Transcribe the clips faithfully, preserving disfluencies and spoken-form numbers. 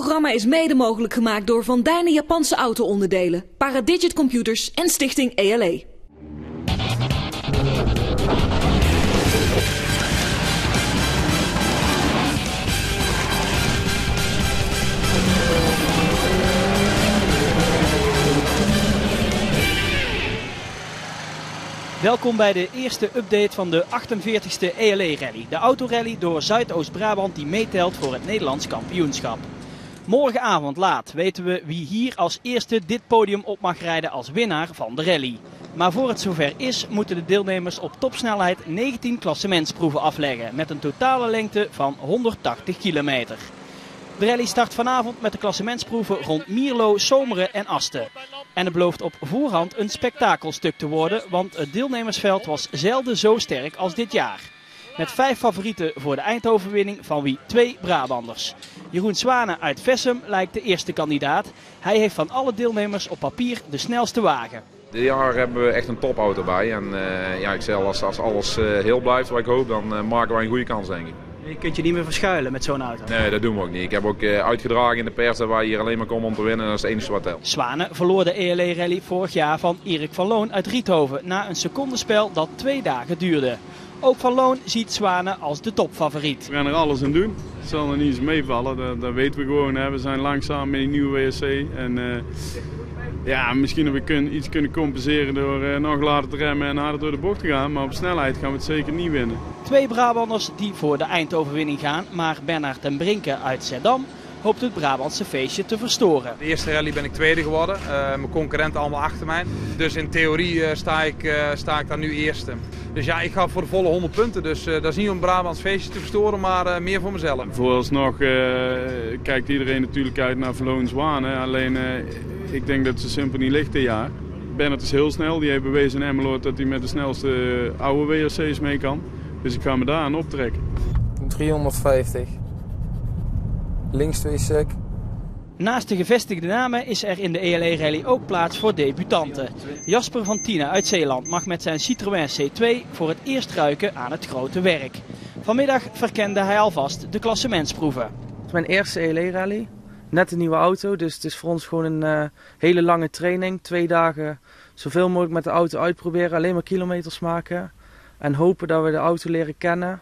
programma is mede mogelijk gemaakt door Van Dijne Japanse auto-onderdelen, Paradigit Computers en Stichting E L E. Welkom bij de eerste update van de achtenveertigste E L E Rally. De autorally door Zuidoost-Brabant die meetelt voor het Nederlands kampioenschap. Morgenavond laat weten we wie hier als eerste dit podium op mag rijden als winnaar van de rally. Maar voor het zover is, moeten de deelnemers op topsnelheid negentien klassementsproeven afleggen met een totale lengte van honderdtachtig kilometer. De rally start vanavond met de klassementsproeven rond Mierlo, Zomeren en Asten. En het belooft op voorhand een spektakelstuk te worden, want het deelnemersveld was zelden zo sterk als dit jaar. Met vijf favorieten voor de eindoverwinning, van wie twee Brabanders. Jeroen Swaanen uit Vessem lijkt de eerste kandidaat. Hij heeft van alle deelnemers op papier de snelste wagen. Dit jaar hebben we echt een topauto bij. En uh, ja, ik zelf, als, als alles uh, heel blijft wat ik hoop, dan uh, maken wij een goede kans, denk ik. Je kunt je niet meer verschuilen met zo'n auto. Nee, dat doen we ook niet. Ik heb ook uitgedragen in de pers dat wij hier alleen maar komen om te winnen. Dat is het enige wat telt. Swaanen verloor de E L E Rally vorig jaar van Erik van Loon uit Riethoven na een secondenspel dat twee dagen duurde. Ook Van Loon ziet Swaanen als de topfavoriet. We gaan er alles aan doen. Het zal er niet eens meevallen. Dat, dat weten we gewoon. Hè. We zijn langzaam met die nieuwe W S C. En, uh, ja, misschien dat we kun, iets kunnen compenseren door uh, nog later te remmen en harder door de bocht te gaan. Maar op snelheid gaan we het zeker niet winnen. Twee Brabanders die voor de eindoverwinning gaan. Maar Bernard ten Brinke uit Zeddam hoopt het Brabantse feestje te verstoren. De eerste rally ben ik tweede geworden. Uh, mijn concurrenten allemaal achter mij. Dus in theorie uh, sta, ik, uh, sta ik daar nu eerste. Dus ja, ik ga voor de volle honderd punten. Dus uh, dat is niet om Brabants feestje te verstoren, maar uh, meer voor mezelf. Vooralsnog uh, kijkt iedereen natuurlijk uit naar Verloon Zwaanen. Alleen uh, ik denk dat ze simpel niet ligt dit jaar. Bernard is heel snel. Die heeft bewezen in Emmeloord dat hij met de snelste uh, oude W R C's mee kan. Dus ik ga me daar aan optrekken. driehonderdvijftig. Links twee sec. Naast de gevestigde namen is er in de E L E Rally ook plaats voor debutanten. Jasper van Tienen uit Zeeland mag met zijn Citroën C twee voor het eerst ruiken aan het grote werk. Vanmiddag verkende hij alvast de klassementsproeven. Het is mijn eerste E L E Rally. Net een nieuwe auto, dus het is voor ons gewoon een uh, hele lange training. Twee dagen zoveel mogelijk met de auto uitproberen, alleen maar kilometers maken. En hopen dat we de auto leren kennen.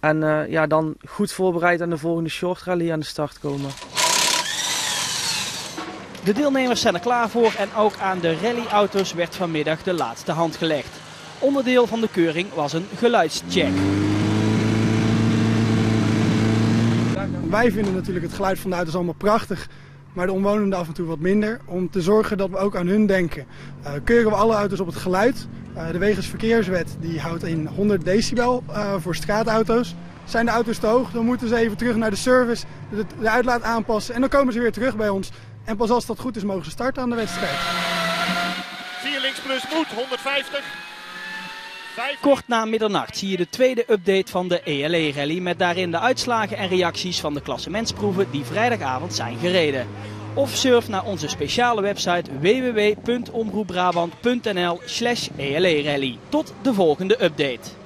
En uh, ja, dan goed voorbereid aan de volgende short rally aan de start komen. De deelnemers zijn er klaar voor en ook aan de rallyauto's werd vanmiddag de laatste hand gelegd. Onderdeel van de keuring was een geluidscheck. Wij vinden natuurlijk het geluid van de auto's allemaal prachtig, maar de omwonenden af en toe wat minder. Om te zorgen dat we ook aan hun denken. Uh, keuren we alle auto's op het geluid. Uh, de Wegensverkeerswet die houdt in honderd decibel uh, voor straatauto's. Zijn de auto's te hoog, dan moeten ze even terug naar de service, de, de uitlaat aanpassen en dan komen ze weer terug bij ons. En pas als dat goed is, mogen ze starten aan de wedstrijd. vier links plus moet, honderdvijftig. vijf... Kort na middernacht zie je de tweede update van de E L E Rally, met daarin de uitslagen en reacties van de klassementsproeven die vrijdagavond zijn gereden. Of surf naar onze speciale website w w w punt omroepbrabant punt n l slash E L E Rally. Tot de volgende update.